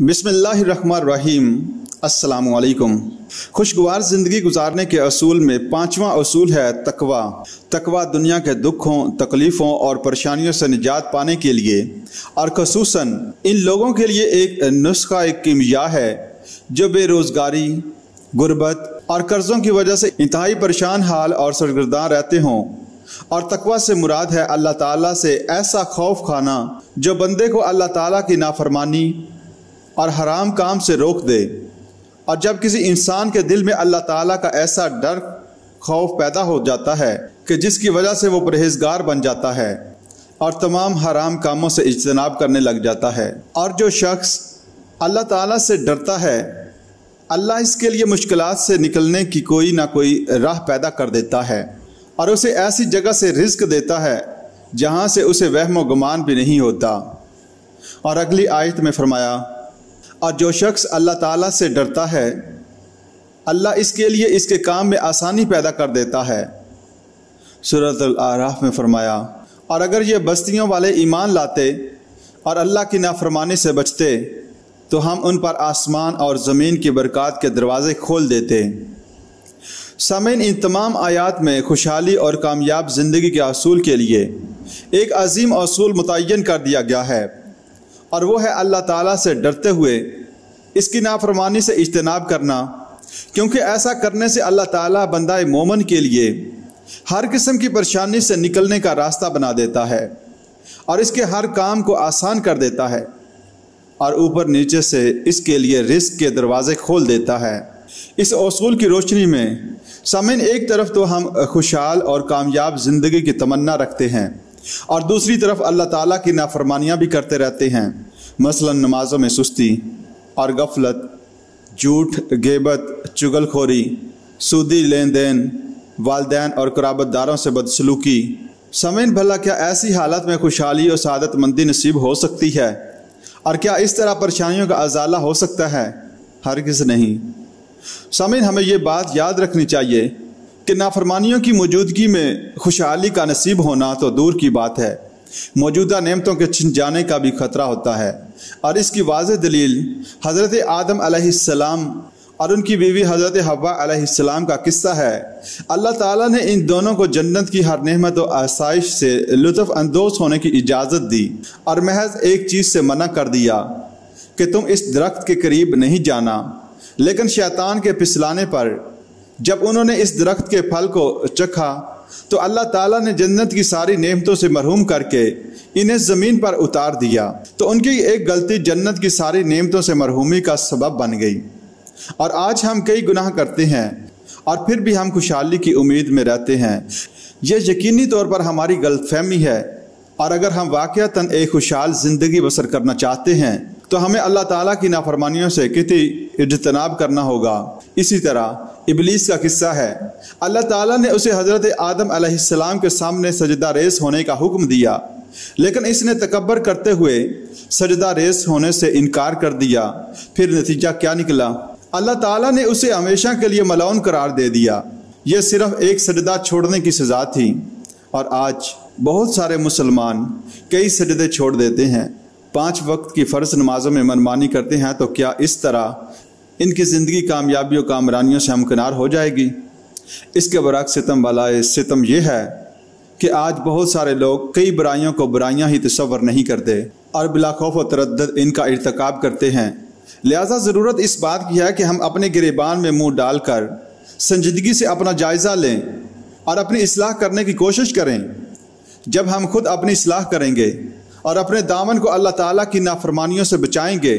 बिस्मिल्लाहिर्रहमानिर्रहीम। अस्सलामुअलैकुम। खुशगवार ज़िंदगी गुजारने के असूल में पाँचवा असूल है तकवा। तकवा दुनिया के दुखों, तकलीफ़ों और परेशानियों से निजात पाने के लिए और ख़ुसूसन इन लोगों के लिए एक नुस्खा, एक कीमिया है जो बेरोज़गारी, गुरबत और कर्ज़ों की वजह से इंतहाई परेशान हाल और सरगर्दान रहते हों। और तकवा से मुराद है अल्लाह ताला से ऐसा खौफ खाना जो बंदे को अल्लाह ताला की नाफरमानी और हराम काम से रोक दे। और जब किसी इंसान के दिल में अल्लाह ताला का ऐसा डर, खौफ पैदा हो जाता है कि जिसकी वजह से वो परहेजगार बन जाता है और तमाम हराम कामों से इज्तनाब करने लग जाता है। और जो शख्स अल्लाह ताला से डरता है, अल्लाह इसके लिए मुश्किलात से निकलने की कोई ना कोई राह पैदा कर देता है और उसे ऐसी जगह से रिज्क देता है जहाँ से उसे वहम गुमान भी नहीं होता। और अगली आयत में फरमाया, और जो शख्स अल्लाह ताला से डरता है अल्लाह इसके लिए इसके काम में आसानी पैदा कर देता है। सूरतुल आराफ में फरमाया, और अगर ये बस्तियों वाले ईमान लाते और अल्लाह की नाफरमानी से बचते तो हम उन पर आसमान और ज़मीन की बरक़ात के दरवाज़े खोल देते। सामईन, इन तमाम आयात में खुशहाली और कामयाब ज़िंदगी के असूल के लिए एक अजीम असूल मुतय्यन कर दिया गया है और वो है अल्लाह ताला से डरते हुए इसकी नाफरमानी से इज्तनाब करना, क्योंकि ऐसा करने से अल्लाह ताला बंदाए मोमिन के लिए हर किस्म की परेशानी से निकलने का रास्ता बना देता है और इसके हर काम को आसान कर देता है और ऊपर नीचे से इसके लिए रिस्क के दरवाज़े खोल देता है। इस असूल की रोशनी में सामईन, एक तरफ तो हम खुशहाल और कामयाब ज़िंदगी की तमन्ना रखते हैं और दूसरी तरफ अल्लाह ताला की नाफरमानियाँ भी करते रहते हैं, मसलन नमाज़ों में सुस्ती और गफलत, झूठ, गीबत, चुगलखोरी, सूदी लेन देन, वालदैन और क़राबतदारों से बदसलूकी। सामईन, भला क्या ऐसी हालत में खुशहाली और सादतमंदी नसीब हो सकती है? और क्या इस तरह परेशानियों का अजाला हो सकता है? हरगिज़ नहीं। सामईन, हमें ये बात याद रखनी चाहिए कि नाफरमानियों की मौजूदगी में खुशहाली का नसीब होना तो दूर की बात है, मौजूदा नेमतों के छिन जाने का भी ख़तरा होता है। और इसकी वाज़ेह दलील हज़रत आदम अलैहिस्सलाम और उनकी बीवी हज़रत हव्वा अलैहिस्सलाम का किस्सा है। अल्लाह ताला ने इन दोनों को जन्नत की हर नेमत और आसाइश से लुत्फ़अंदोज़ होने की इजाज़त दी और महज एक चीज़ से मना कर दिया कि तुम इस दरख्त के करीब नहीं जाना। लेकिन शैतान के फिसलाने पर जब उन्होंने इस दरख्त के फल को चखा तो अल्लाह ताला ने जन्नत की सारी नेमतों से महरूम करके इन्हें ज़मीन पर उतार दिया। तो उनकी एक गलती जन्नत की सारी नेमतों से मरहूमी का सबब बन गई। और आज हम कई गुनाह करते हैं और फिर भी हम खुशहाली की उम्मीद में रहते हैं। यह यकीनी तौर पर हमारी गलतफहमी है। और अगर हम वाक़तन एक खुशहाल ज़िंदगी बसर करना चाहते हैं तो हमें अल्लाह ताला की नाफरमानियों से कितनी इज्तनाब करना होगा। इसी तरह इबलीस का किस्सा है। अल्लाह ताला ने उसे हज़रत आदम अलैहिस्सलाम के सामने सजदा रेस होने का हुक्म दिया, लेकिन इसने तकब्बर करते हुए सजदा रेस होने से इनकार कर दिया। फिर नतीजा क्या निकला? अल्लाह ताला ने उसे हमेशा के लिए मलऊन करार दे दिया। यह सिर्फ एक सजदा छोड़ने की सज़ा थी। और आज बहुत सारे मुसलमान कई सजदे छोड़ देते हैं, 5 वक्त की फ़र्ज़ नमाज़ों में मनमानी करते हैं। तो क्या इस तरह इनकी ज़िंदगी कामयाबी और कामरानियों से हमकिनार हो जाएगी? इसके बरअक्स सितम वालाए सितम यह है कि आज बहुत सारे लोग कई बुराइयों को बुराइयां ही तस्वर नहीं करते और बिला खौफ व तरद्दुद इनका इर्तिकाब करते हैं। लिहाजा ज़रूरत इस बात की है कि हम अपने गिरेबान में मुँह डालकर संजीदगी से अपना जायज़ा लें और अपनी इस्लाह करने की कोशिश करें। जब हम खुद अपनी इस्लाह करेंगे और अपने दामन को अल्लाह ताला की नाफरमानियों से बचाएंगे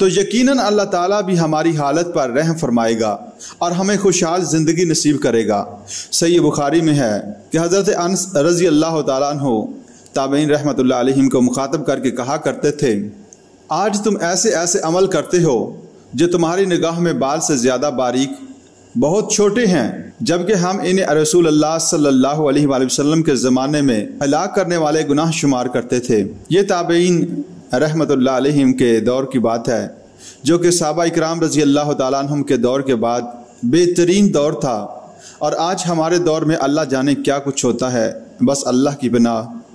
तो यकीनन अल्लाह ताला भी हमारी हालत पर रहम फरमाएगा और हमें खुशहाल ज़िंदगी नसीब करेगा। सही बुखारी में है कि हज़रत अनस रज़ी अल्लाह तआला अन्हु ताबईन रहमतुल्लाह अलैहिम को मुखातब करके कहा करते थे, आज तुम ऐसे ऐसे अमल करते हो जो तुम्हारी निगाह में बाल से ज़्यादा बारीक, बहुत छोटे हैं, जबकि हम इन्हें रसूल अल्लाह सल्लल्लाहु अलैहि वसल्लम के ज़माने में हलाक करने वाले गुनाह शुमार करते थे। ये ताबईन रहमतुल्लाह अलैहिम के दौर की बात है, जो कि सहाबा इकराम रज़ी अल्लाह तआला अन्हुम के दौर के बाद बेहतरीन दौर था। और आज हमारे दौर में अल्लाह जाने क्या कुछ होता है। बस अल्लाह की बिना